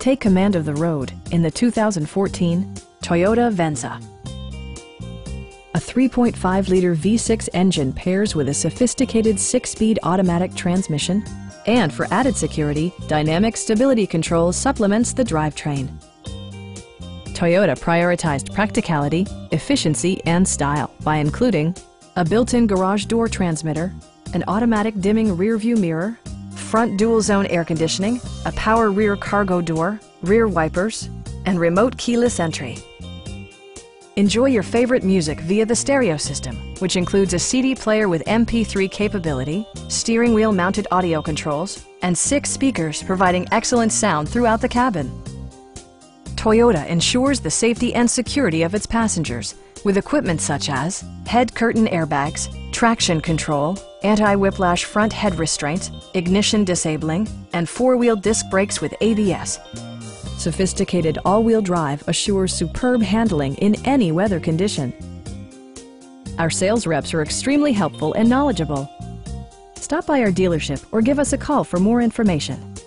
Take command of the road in the 2014 Toyota Venza. A 3.5-liter V6 engine pairs with a sophisticated 6-speed automatic transmission, and for added security, dynamic stability control supplements the drivetrain. Toyota prioritized practicality, efficiency, and style by including a built-in garage door transmitter, an automatic dimming rear-view mirror, front dual-zone air conditioning, a power rear cargo door, rear wipers, and remote keyless entry. Enjoy your favorite music via the stereo system, which includes a CD player with MP3 capability, steering wheel mounted audio controls, and 6 speakers providing excellent sound throughout the cabin. Toyota ensures the safety and security of its passengers with equipment such as head curtain airbags, traction control, anti-whiplash front head restraints, ignition disabling, and 4-wheel disc brakes with ABS. Sophisticated all-wheel drive assures superb handling in any weather condition. Our sales reps are extremely helpful and knowledgeable. Stop by our dealership or give us a call for more information.